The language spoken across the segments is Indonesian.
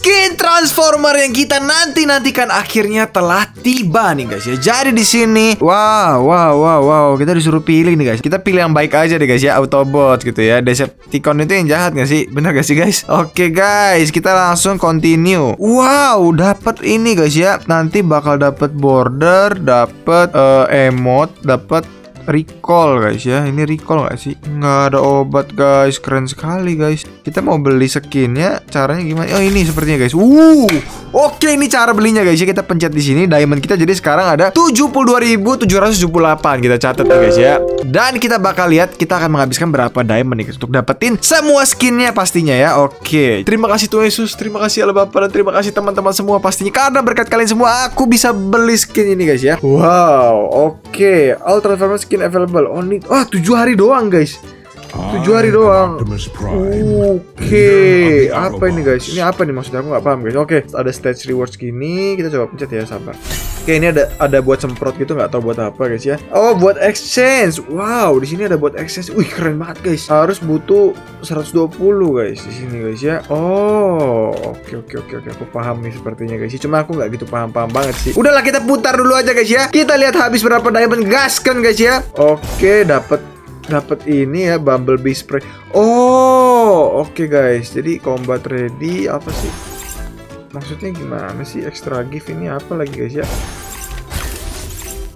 Skin Transformer yang kita nantikan akhirnya telah tiba nih guys ya. Jadi di sini, wow, kita disuruh pilih nih guys. Kita pilih yang baik aja deh guys ya, Autobot gitu ya. Decepticon itu yang jahat gak sih? Bener gak sih guys? Oke guys, kita langsung continue. Wow, dapat ini guys ya. Nanti bakal dapat border, dapat emote, dapat recall guys ya. Ini recall gak sih? Nggak ada obat guys. Keren sekali guys. Kita mau beli skinnya, caranya gimana? Oh ini sepertinya guys. Oke, ini cara belinya guys ya. Kita pencet di sini diamond kita, jadi sekarang ada 72.778. Kita catat ya guys ya. Dan kita bakal lihat kita akan menghabiskan berapa diamond nih untuk dapetin semua skinnya pastinya ya. Oke. Terima kasih Tuhan Yesus, terima kasih Allah Bapa, dan terima kasih teman-teman semua pastinya, karena berkat kalian semua aku bisa beli skin ini guys ya. Wow. Oke. All Transformers skin available only 7 hari doang guys, 7 hari doang. Oke, apa ini guys? Ini apa nih maksudnya? Aku nggak paham guys. Oke, ada stage rewards gini. Kita coba pencet ya, sabar. Oke, ini ada buat semprot gitu, nggak tahu buat apa guys ya. Oh, buat exchange. Wow, di sini ada buat exchange. Wih, keren banget guys. Harus butuh 120 guys di sini guys ya. Oh, oke. Aku paham nih sepertinya guys. Cuma aku nggak gitu paham banget sih. Udahlah, kita putar dulu aja guys ya. Kita lihat habis berapa diamond, gaskan guys ya. Oke, dapat ini ya, Bumblebee spray. Oh, oke guys. Jadi combat ready apa sih? Maksudnya gimana sih extra gift ini apa lagi guys ya?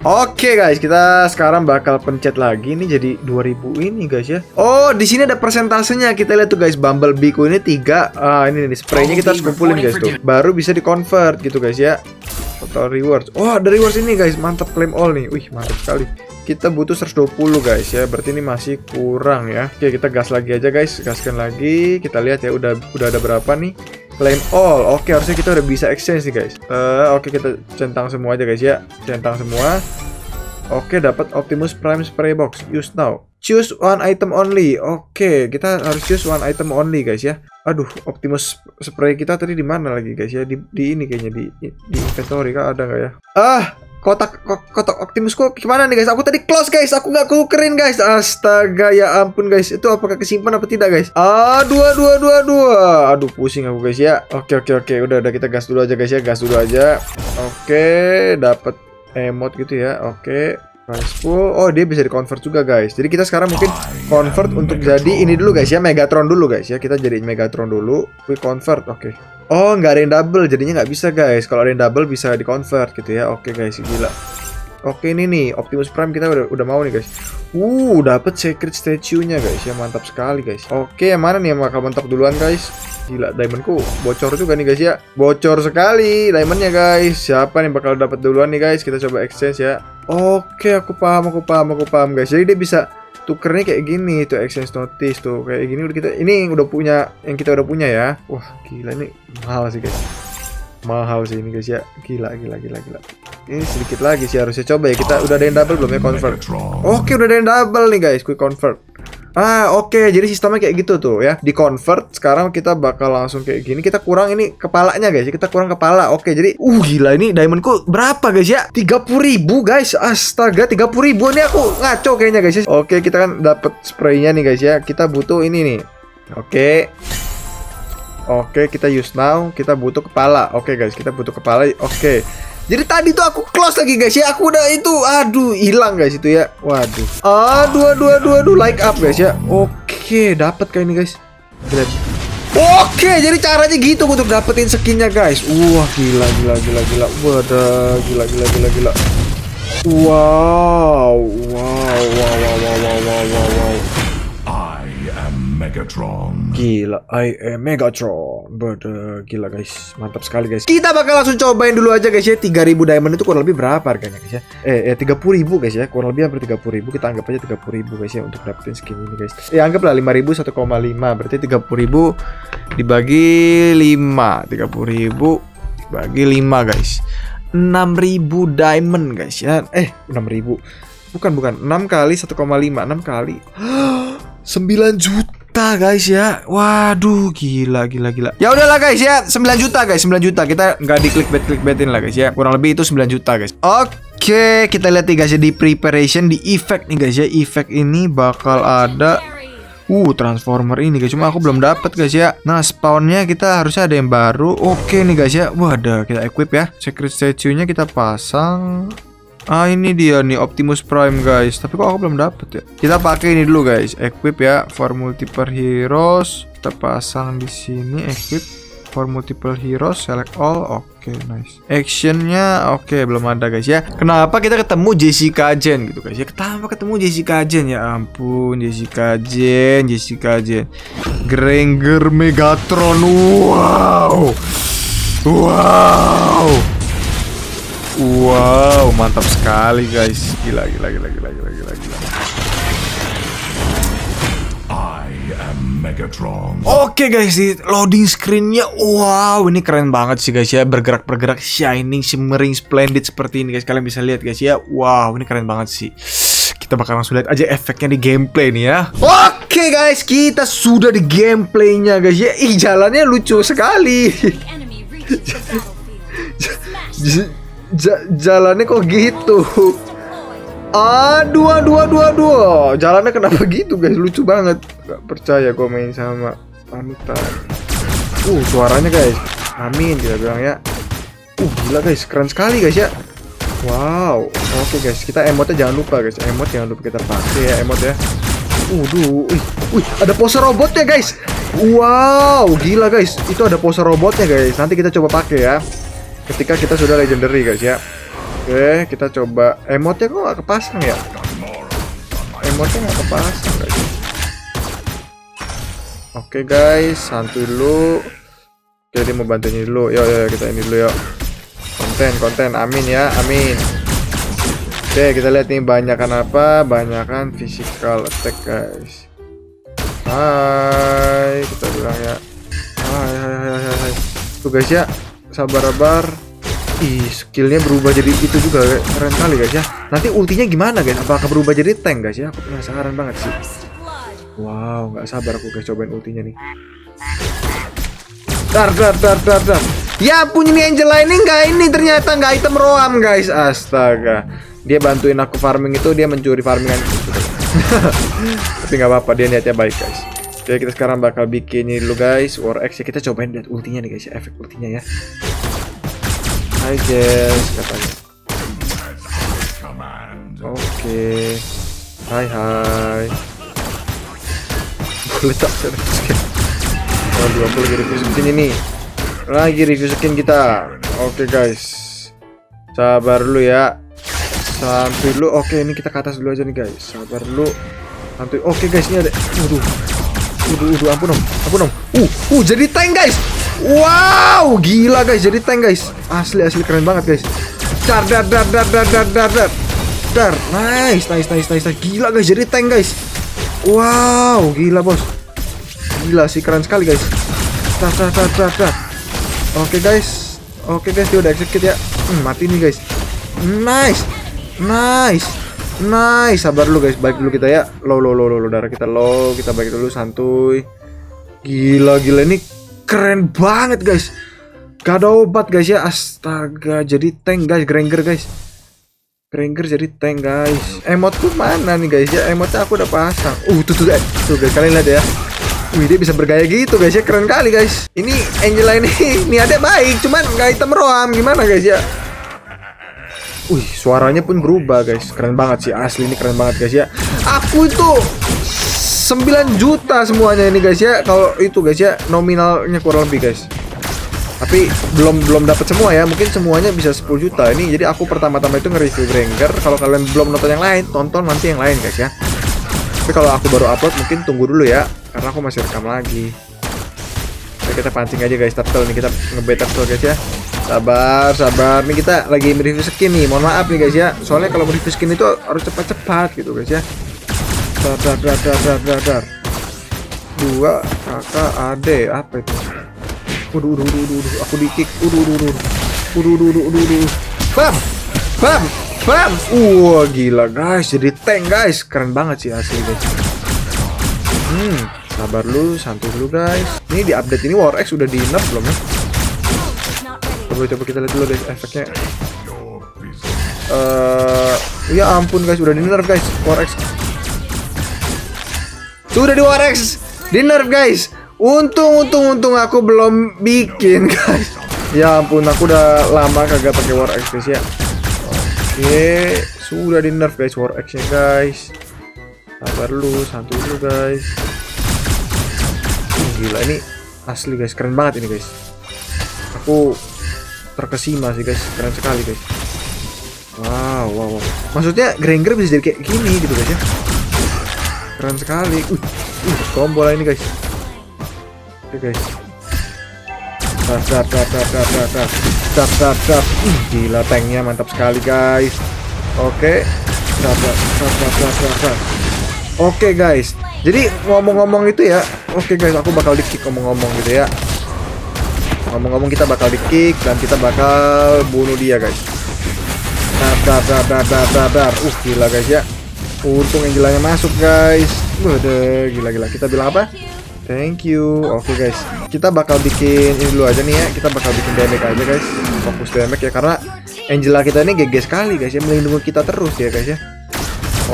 Oke guys, kita sekarang bakal pencet lagi nih jadi 2000 ini guys ya. Oh, di sini ada persentasenya. Kita lihat tuh guys, Bumblebee ku ini 3. Ini nih spraynya kita harus kumpulin guys tuh. Baru bisa di-convert gitu guys ya. Total rewards. Oh, ada rewards ini guys. Mantap, claim all nih. Wih, mantap sekali. Kita butuh 120 guys ya. Berarti ini masih kurang ya. Oke, kita gas lagi aja guys. Gaskan lagi. Kita lihat ya udah ada berapa nih. Claim all. Oke, harusnya kita udah bisa exchange nih guys. Oke, kita centang semua aja guys ya. Centang semua. Oke, dapat Optimus Prime spray box. Use now. Choose one item only. Oke, kita harus choose one item only guys ya. Aduh, Optimus spray kita tadi di mana lagi guys ya? Di ini kayaknya di inventory kah, ada nggak ya? Kotak Optimus kok gimana nih guys? Aku tadi close guys, aku nggak kukerin guys. Astaga, ya ampun guys. Itu apakah kesimpan apa tidak guys? Aduh, pusing aku guys ya. Oke. Udah kita gas dulu aja guys ya. Gas dulu aja. Oke, dapat emote gitu ya. Oke. Oh, dia bisa di-convert juga guys. Jadi kita sekarang mungkin convert untuk Megatron. Jadi ini dulu guys ya, Megatron dulu guys ya. Kita jadi Megatron dulu. We convert, oke. Oh, nggak ada yang double, jadinya nggak bisa guys. Kalau ada yang double bisa di-convert gitu ya. Oke guys, gila. Oke, ini nih Optimus Prime kita udah mau nih guys. Dapat secret statue-nya guys ya, mantap sekali guys. Oke, yang mana nih yang bakal mentok duluan guys? Gila, diamondku bocor juga nih guys ya. Bocor sekali diamondnya guys. Siapa nih bakal dapat duluan nih guys? Kita coba exchange ya. Oke, aku paham guys. Jadi dia bisa tukernya kayak gini tuh, exchange notice tuh kayak gini. Udah punya ya. Wah, gila, ini mahal sih guys. Mahal sih ini guys ya. Gila. Ini sedikit lagi sih harusnya. Coba ya, kita udah ada yang double belum ya, convert. Oke, udah ada yang double nih guys, quick convert. Oke, jadi sistemnya kayak gitu tuh ya. Di convert, sekarang kita bakal langsung kayak gini. Kita kurang ini kepalanya guys. Kita kurang kepala. Oke, jadi gila, ini diamondku berapa guys ya? 30.000 guys. Astaga, 30.000 ini aku ngaco kayaknya guys ya. Oke, kita kan dapat spraynya nih guys ya. Kita butuh ini nih. Oke, kita use now. Kita butuh kepala. Oke guys, kita butuh kepala. Oke. Jadi tadi tuh aku close lagi guys ya. Aku udah itu, aduh, hilang guys itu ya. Waduh. Aduh, like up guys ya. Oke, dapat kayak ini guys. Gila. Oke, jadi caranya gitu untuk dapetin skinnya guys. Wah, gila. Waduh, gila. Wow. Megatron. Gila, I am Megatron. Gila guys, mantap sekali guys. Kita bakal langsung cobain dulu aja guys ya. 3000 diamond itu kurang lebih berapa harganya guys ya? 30.000 guys ya. Kurang lebih hampir 30.000. Kita anggap aja 30.000 guys ya untuk dapetin skin ini guys. Ya, anggaplah 5.000 1,5. Berarti 30.000 dibagi 5. 30.000 bagi 5 guys. 6.000 diamond guys ya. 6.000. Bukan. 6 kali 1,5. 6 kali. 9 juta guys ya. Waduh, gila. Ya udahlah guys ya, 9 juta. Kita nggak di clickbait-clickbaitin lah guys ya. Kurang lebih itu 9 juta guys. Oke, kita lihat nih guys ya, di preparation, di effect nih guys ya. Effect ini bakal ada Transformer ini guys, cuma aku belum dapat guys ya. Nah, spawnnya kita harusnya ada yang baru. Oke nih guys ya. Wadah, kita equip ya. Secret statue-nya kita pasang. Ah, ini dia nih Optimus Prime guys. Tapi kok aku belum dapat ya. Kita pakai ini dulu guys. Equip ya, for multiple heroes. Kita pasang di sini equip. For multiple heroes, select all. Oke, nice. Actionnya oke, belum ada guys ya. Kenapa kita ketemu Jessica Jane gitu guys ya? Kenapa ketemu Jessica Jane? Ya ampun, Jessica Jane, Jessica Jane. Granger Megatron. Wow. Wow. Wow, mantap sekali guys. Gila, gila, gila, gila, gila, gila, gila. Megatron. Oke guys, di loading screen-nya, wow, ini keren banget sih guys ya, bergerak-bergerak, shining, shimmering, splendid seperti ini guys, kalian bisa lihat guys ya, wow, ini keren banget sih. Kita bakal langsung lihat aja efeknya di gameplay nih ya. Oke guys, kita sudah di gameplaynya guys ya, ih jalannya lucu sekali. Jalannya kok gitu. Aduh, aduh, aduh, aduh. Jalannya kenapa gitu guys? Lucu banget. Gak percaya gue main sama Natan. Suaranya guys. Amin, kita bilang ya. Gila guys, keren sekali guys ya. Wow. Oke guys, kita emotnya jangan lupa guys. Emot jangan lupa kita pakai ya, emot ya. Wih, ada pose robotnya guys. Wow, gila guys. Itu ada pose robotnya guys. Nanti kita coba pakai ya. Ketika kita sudah legendary guys ya. Oke, kita coba emotnya kok gak kepasang ya? Emotnya gak kepasang guys. Oke guys, santuy dulu. Jadi mau bantuin dulu. Yo, kita ini dulu yo. Konten, amin ya, amin. Oke, kita lihat nih banyakan apa? Banyakan physical attack guys. Hai, kita bilang ya. Hai. Tuh guys ya, sabar-sabar. Skillnya berubah jadi itu juga, keren kali guys ya. Nanti ultinya gimana guys? Apakah berubah jadi tank guys ya? Aku penasaran banget sih. Wow, nggak sabar aku guys cobain ultinya nih. Dar. Ya punya nih Angela ini nggak ini ternyata nggak item roam guys. Astaga. Dia bantuin aku farming itu, dia mencuri farmingan itu. Tapi nggak apa-apa, dia niatnya baik guys. Jadi kita sekarang bakal bikin ini dulu guys, War X ya. Kita cobain lihat ultinya nih guys ya, efek ultinya ya. Hai guys, katanya. Oke. Hai. Boleh tak serius skin? Waduh, aku lagi review skin ini. Lagi review skin kita. Oke guys. Sabar dulu ya. Santuy dulu. Oke, ini kita ke atas dulu aja nih guys. Sabar dulu. Santuy. Oke guys, ini ada. Waduh, ampun om. Jadi tank guys. Wow, gila guys, jadi tank guys. Asli keren banget guys. Dar. Nice. Gila guys, jadi tank guys. Wow, gila bos. Gila sih, keren sekali guys. Dar. Oke guys, dia udah execute ya. Mati nih guys. Nice. Sabar dulu guys, balik dulu kita ya. Low, darah kita low, kita balik dulu santuy. Gila ini. Keren banget guys. Gak ada obat guys ya. Astaga, jadi tank guys. Granger jadi tank guys. Emotku mana nih guys ya? Emotnya aku udah pasang. Tuh guys, kalian lihat ya. Wih, dia bisa bergaya gitu guys ya. Keren kali guys. Ini Angela ini ada baik, cuman gak item roam. Gimana guys ya? Wih, suaranya pun berubah guys. Keren banget sih, asli ini keren banget guys ya. Aku itu 9 juta semuanya ini guys ya. Kalau itu guys ya, nominalnya kurang lebih guys. Tapi belum dapat semua ya. Mungkin semuanya bisa 10 juta ini. Jadi aku pertama-tama itu nge-review Granger. Kalau kalian belum nonton yang lain, tonton nanti yang lain guys ya. Tapi kalau aku baru upload mungkin tunggu dulu ya, karena aku masih rekam lagi. Jadi kita pancing aja guys, turtle nih, kita nge-bait turtle guys ya. Sabar. Nih kita lagi mereview skin nih. Mohon maaf nih guys ya. Soalnya kalau mereview skin itu harus cepat-cepat gitu guys ya. Dar. 2 kakak ade apa itu? Uduh. Aku dikik. Uduh. Bam. Gila guys, jadi tank guys. Keren banget sih asli guys. Sabar lu, santai dulu guys. Ini di update ini War X udah di nerf belum ya? Coba kita lihat dulu guys efeknya. Ya ampun guys, udah di nerf guys War X. Sudah di War X, di nerf guys. Untung aku belum bikin guys. Ya ampun, aku udah lama kagak pakai War X guys ya. Oke, sudah di nerf guys War X-nya guys. Sabar lu, santuy lu guys. Gila, ini asli guys, keren banget ini guys. Aku terkesima sih guys, keren sekali guys. Wow, wow, wow. Maksudnya Granger bisa jadi kayak gini gitu guys ya. Keren sekali. Tombol ini guys. Oke guys. Tap. Gila, tanknya mantap sekali guys. Oke. Oke guys. Jadi ngomong-ngomong itu ya. Oke guys, aku bakal di-kick ngomong-ngomong gitu ya. Ngomong-ngomong kita bakal di-kick dan kita bakal bunuh dia guys. Tap. Gila guys ya. Untung Angelanya masuk guys. Waduh, gila-gila. Kita bilang apa? Thank you. Oke guys, kita bakal bikin ini dulu aja nih ya. Kita bakal bikin damage aja guys. Fokus damage ya, karena Angela kita ini GG sekali guys ya, melindungi kita terus ya guys ya.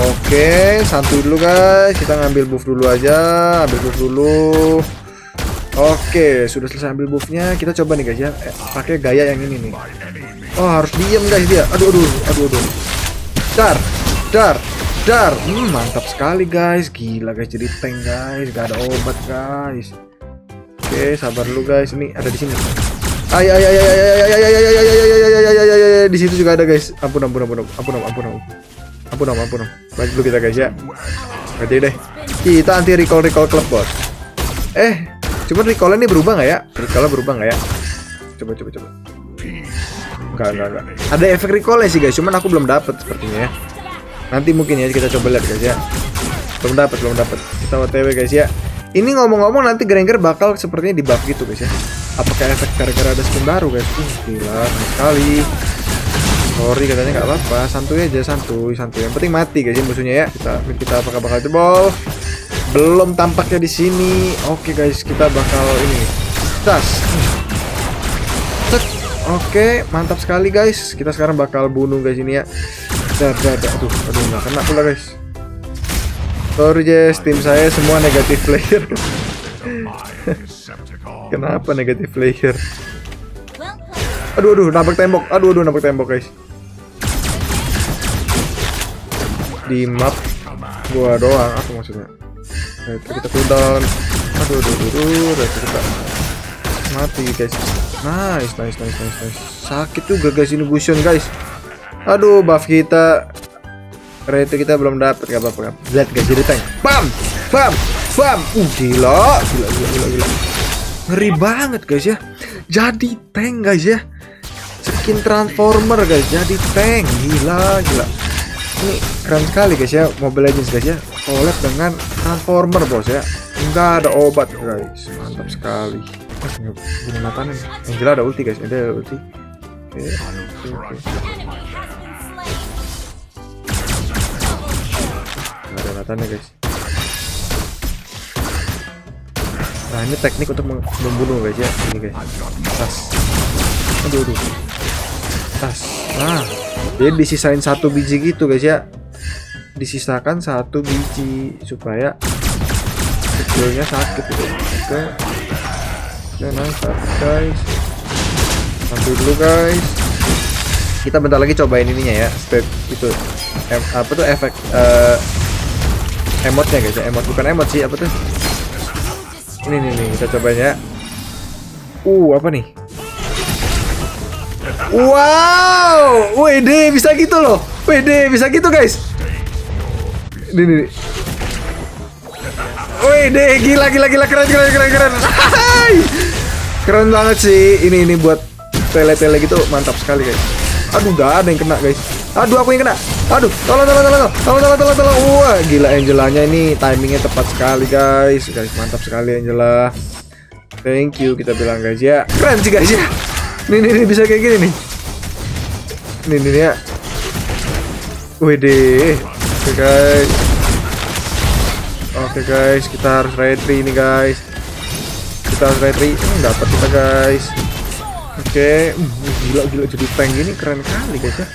Oke, santuy dulu guys. Kita ngambil buff dulu aja. Ambil buff dulu. Oke, sudah selesai ambil buffnya. Kita coba nih guys ya, pakai gaya yang ini nih. Oh, harus diem guys dia. Aduh. Dar. Mantap sekali guys. Gila guys, jadi tank guys, gak ada obat guys. Oke, sabar dulu guys. Ini ada di sini. Ay di situ juga ada guys. Ampun. Balik dulu kita guys ya. Berarti deh. Kita anti recall klub bot. Cuman recall ini berubah nggak ya? Recall berubah nggak ya? Coba. Enggak. Ada efek recall sih guys, cuman aku belum dapat sepertinya ya. Nanti mungkin ya kita coba lihat guys ya. Belum dapat. Kita OTW guys ya. Ini ngomong-ngomong nanti Granger bakal sepertinya di buff gitu guys ya. Apakah efek gara-gara ada skin baru guys? Gila sekali. Sorry katanya nggak apa-apa. Santuy aja, santuy. Yang penting mati guys ya musuhnya ya. Kita apakah bakal jebol? Belum tampaknya di sini. Oke guys, kita bakal ini. Tas. Oke, mantap sekali guys. Kita sekarang bakal bunuh guys ini ya. Ada. Aduh, nggak kena pula guys. Sorry Jess, tim saya semua negatif player. Kenapa negatif player? Aduh, nabrak tembok guys. Di map gua doang, aku maksudnya. Kita cooldown. Aduh, kita mati guys. Nice. Sakit juga guys ini Gusion guys. Aduh, buff kita rate kita belum dapat, gak apa-apa. Lihat guys, jadi tank. Bam. Gila. Ngeri banget guys ya. Jadi tank guys ya. Skin Transformer guys, jadi tank. Gila. Ini keren sekali guys ya, Mobile Legends guys ya. Collab dengan Transformer bos ya. Enggak ada obat guys. Mantap sekali. Gimana Natan ini? Angela ada ulti guys, ada ulti. Oke. Natan guys. Nah, ini teknik untuk membunuh guys ya. Ini guys. Tas. Aduh. Tas. Nah, jadi disisain 1 biji gitu guys ya. Disisakan 1 biji supaya kecilnya sakit gitu. Oke. Nice guys. Sampai dulu guys. Kita bentar lagi cobain ininya ya. Step itu. Apa tuh efek emotnya guys ya, emot bukan emot sih, apa tuh ini nih kita cobanya. Apa nih? Wow, WD bisa gitu loh, WD bisa gitu guys. Ini WD gila keren. Keren banget sih ini buat tele gitu, mantap sekali guys. Aduh, gak ada yang kena guys. Aduh, aku yang kena. Aduh, tolong. Wah, gila Angelanya ini timingnya tepat sekali guys. Guys, mantap sekali Angela. Thank you kita bilang guys ya. Keren sih guys ya. Nih bisa kayak gini nih. Nih ya. WD. Oke guys. Oke guys, kita harus retry ini guys. Kita harus retry. Dapat kita guys. Oke, gila jadi tank ini keren kali guys ya.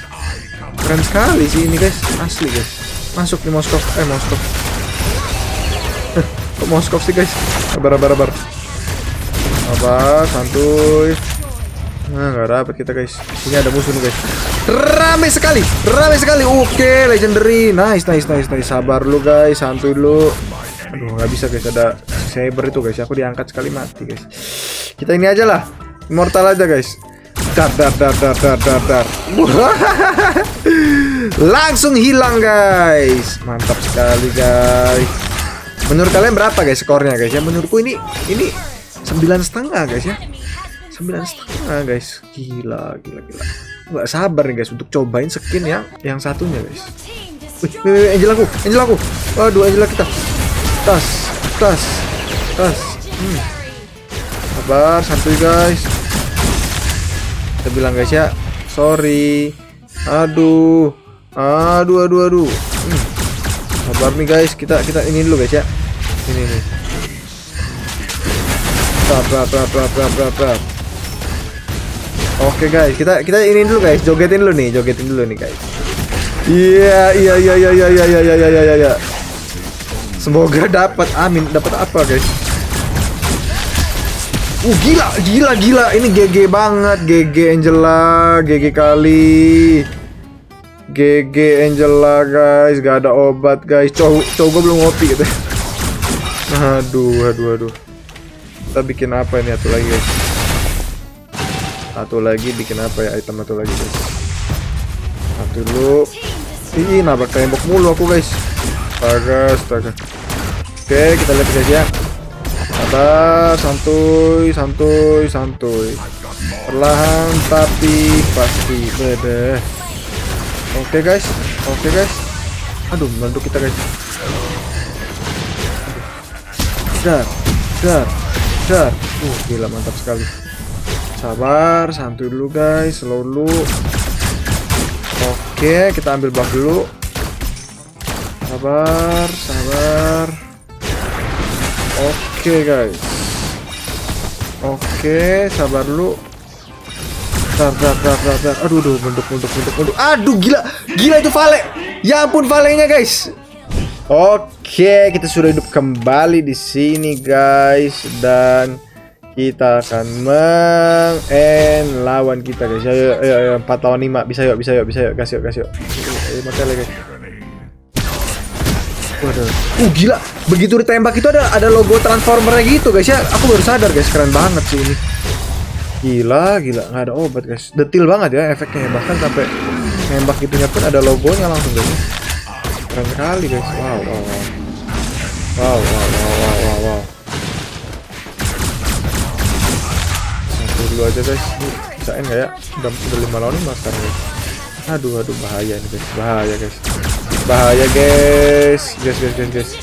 Keren sekali sih ini guys, asli guys. Masuk di Moskop. Kok mau scope sih guys? Sabar. Sabar, santuy. Nah, nggak dapat kita guys. Ini ada musuh nih guys. Rame sekali. Oke, legendary. Nice. Sabar lu guys, santuy lu. Aduh, nggak bisa guys, ada cyber itu guys. Aku diangkat sekali mati guys. Kita ini aja lah, immortal aja guys. Dar. Langsung hilang guys. Mantap sekali guys. Menurut kalian berapa guys skornya guys? Ya menurutku ini 9,5 guys ya. 9,5 guys. Gila. Nggak sabar nih guys untuk cobain skin yang satunya guys. Wih, Angela aku. Waduh, Angela kita. Tas. Sabar, santuy guys. Kita bilang guys ya, sorry. Aduh. Sabar nih guys, kita ini dulu guys ya. Ini nih. Sabar. Oke guys, kita ini dulu guys, jogetin dulu nih guys. Iya. Semoga dapat, amin. Dapat apa guys? Gila. Ini GG banget. GG Angela. GG kali. GG Angela, guys. Gak ada obat, guys. Cowok gue belum ngopi gitu. Aduh. Kita bikin apa ini? Satu lagi, guys. Satu lagi bikin apa ya? Item satu lagi, guys. Satu dulu. Ih, nabrak tembok mulu aku, guys. Astaga. Oke, kita lihat aja. Sabar, santuy. Perlahan tapi pasti. Beda. Oke guys. Aduh, meleduk kita guys. Dar. Gila, mantap sekali. Sabar, santuy dulu guys, slow dulu. Oke, kita ambil buff dulu. Sabar. Oke guys. Oke, sabar dulu. Tar. Aduh, bentuk. Aduh, gila itu Vale. Ya ampun Valenya guys. Oke, kita sudah hidup kembali di sini guys dan kita akan meng-end lawan kita guys. Ayo 4 lawan 5. Bisa yuk. Kasih yuk. Ayo makan guys. Waduh. Gila. Begitu ditembak itu ada logo Transformer-nya gitu guys ya. Aku baru sadar guys, keren banget sih ini. Gila, nggak ada obat guys. Detil banget ya efeknya, bahkan sampai nembak gitunya pun ada logonya langsung guys. Keren sekali guys. Wow. Satu dulu aja guys. Bisain nggak ya? Udah 5 lawan 5 sekarang guys. Aduh, bahaya nih guys. Bahaya guys. Guys.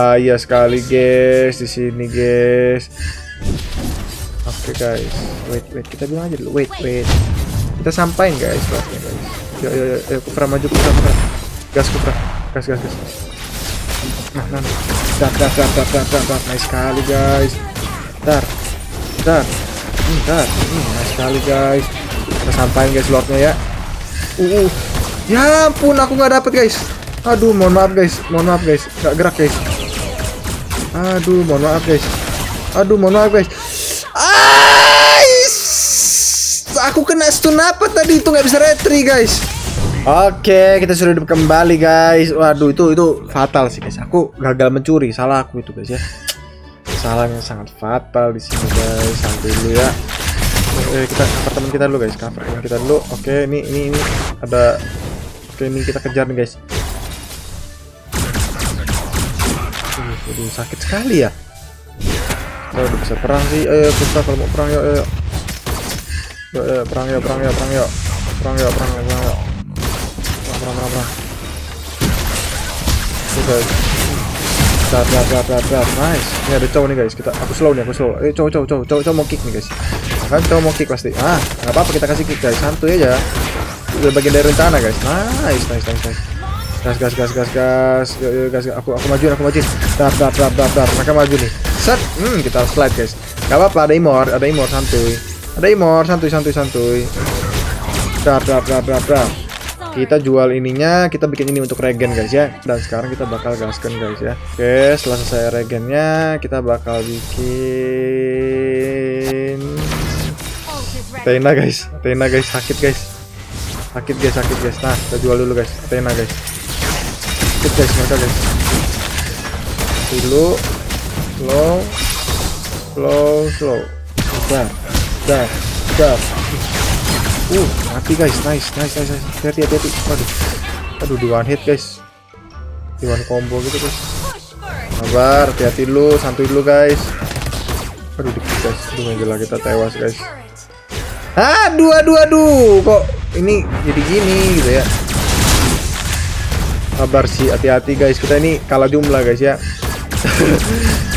Bahaya sekali guys di sini guys. Oke guys. Wait, kita bilang aja dulu. Wait. Kita sampaikan guys, saatnya guys. Yo, Kupra maju, Kupra. Gas. Nah. Dar. Nice sekali guys. Dar. Nice sekali guys. Kita sampaikan guys lordnya ya. Ya ampun, aku nggak dapet guys. Aduh, mohon maaf guys, nggak gerak guys. Aduh mohon maaf guys. Aku kena stun apa tadi itu, nggak bisa retry guys. Oke, kita sudah hidup kembali guys. Waduh, itu fatal sih guys. Aku gagal mencuri, salah aku itu guys ya. Salahnya sangat fatal di sini guys. Santai dulu ya. Kita cover teman kita dulu guys. Oke, ini ada. Oke, ini kita kejar nih guys. Aduh, sakit sekali ya. Kita udah bisa perang sih. Kita kalau mau perang yuk. Perang yuk. Perang. Oke guys. Dah. Nice. Ini ada cowok nih guys. Aku slow. Cowok mau kick nih guys. Kan cowok mau kick pasti. Nggak apa-apa, kita kasih kick guys. Santuy aja. Udah bagian dari rencana guys. Nice. Gas. Yo, gas. Aku majuin. Dar. Mereka maju nih. Set. Kita harus slide guys. Gak apa-apa, ada imor santuy. Santuy. Dar. Kita jual ininya, kita bikin ini untuk regen guys ya. Dan sekarang kita bakal gaskan guys ya. Oke, setelah selesai regennya, kita bakal bikin Tena guys, sakit guys. Sakit guys. Nah, kita jual dulu guys, Tena guys. Sakit guys, mereka guys. Dulu slow. Dah. Mati guys, nice. Hati-hati. Aduh, di one hit guys. Di one combo gitu guys. Sabar, hati-hati dulu, santuy dulu guys. Aduh, dikit guys. Angela kita tewas guys. Aduh. Kok ini jadi gini gitu ya. Sabar sih, hati-hati guys. Kita ini kalah jumlah guys ya.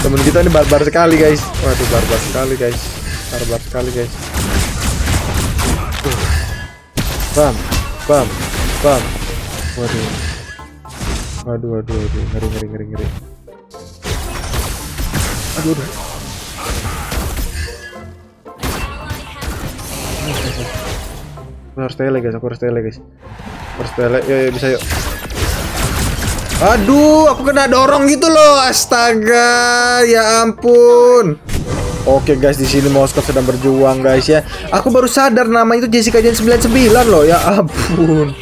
Temen kita ini barbar sekali guys. Waduh, barbar sekali guys. Bam. Waduh. Ngeri. Aduh. Aku harus tele guys. Yo, bisa yuk. Aduh, aku kena dorong gitu loh. Astaga, ya ampun. Oke guys, di sini Moskop sedang berjuang guys ya. Aku baru sadar nama itu Jessica Jane 99 loh, ya ampun.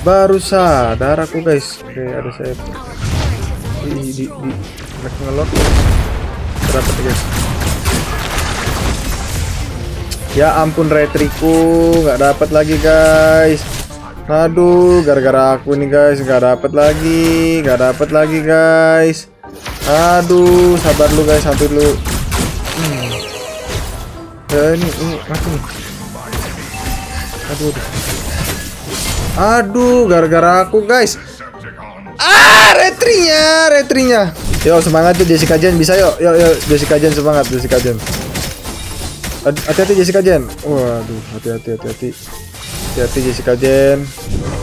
Baru sadar aku guys. Oke, ada saya. Di ngelot. Dapat guys. Ya ampun, retriku nggak dapat lagi guys. Aduh, gara-gara aku nih guys, nggak dapat lagi guys. Aduh, sabar lu guys, santai lu. Ini mati nih. Aduh, gara-gara aku guys. Retrinya. Yo, semangat tuh Jessica Jane, bisa yuk. Yo, Jessica Jane semangat, Jessica Jane. Hati-hati Jessica Jane. Waduh, hati-hati Jessica Jane.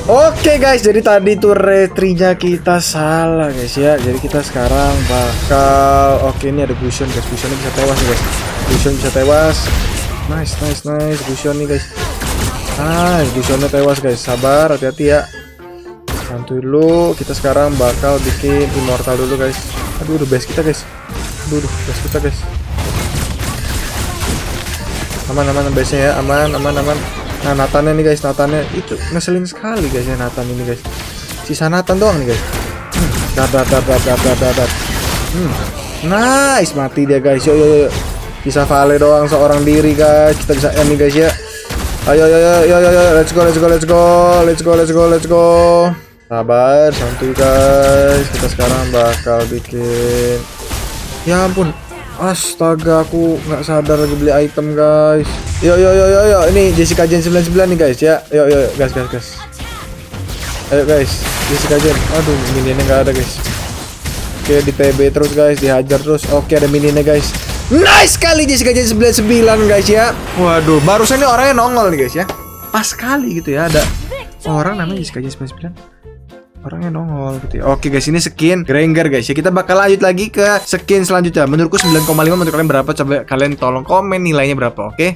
Oke guys, jadi tadi tuh retrinya kita salah guys ya. Jadi kita sekarang bakal, oke ini ada Gusion guys. Gusionnya bisa tewas nih guys. Nice. Gusion nih guys. Gusionnya tewas guys. Sabar, hati-hati ya. Santuy dulu. Kita sekarang bakal bikin immortal dulu guys. Aduh, base kita guys. Aman base-nya ya. Aman. Nah, Natannya nih guys, itu ngeselin sekali guys ya, Natan ini guys. Sisa Natan doang nih guys. Dadat. Nice, mati dia guys. Yo. Bisa Vale doang seorang diri guys. Kita bisa end nih guys ya. Ayo. Let's go. Sabar, santuy guys. Kita sekarang bakal bikin. Ya ampun. Astaga, aku nggak sadar lagi beli item guys. Yo. Ini Jessica Jane 99 nih guys ya. Yo. Gas. Ayo guys, Jessica Jane. Aduh, mininya nggak ada guys. Oke, di TB terus guys, dihajar terus. Oke, ada mininya guys. Nice sekali Jessica Jane 99 guys ya. Waduh, barusan ini orangnya nongol nih guys ya. Pas sekali gitu ya, ada orang namanya Jessica Jane 99. Orangnya nongol gitu ya. Oke guys, ini skin Granger guys ya. Kita bakal lanjut lagi ke skin selanjutnya. Menurutku 9,5, menurut kalian berapa? Coba kalian tolong komen nilainya berapa, oke?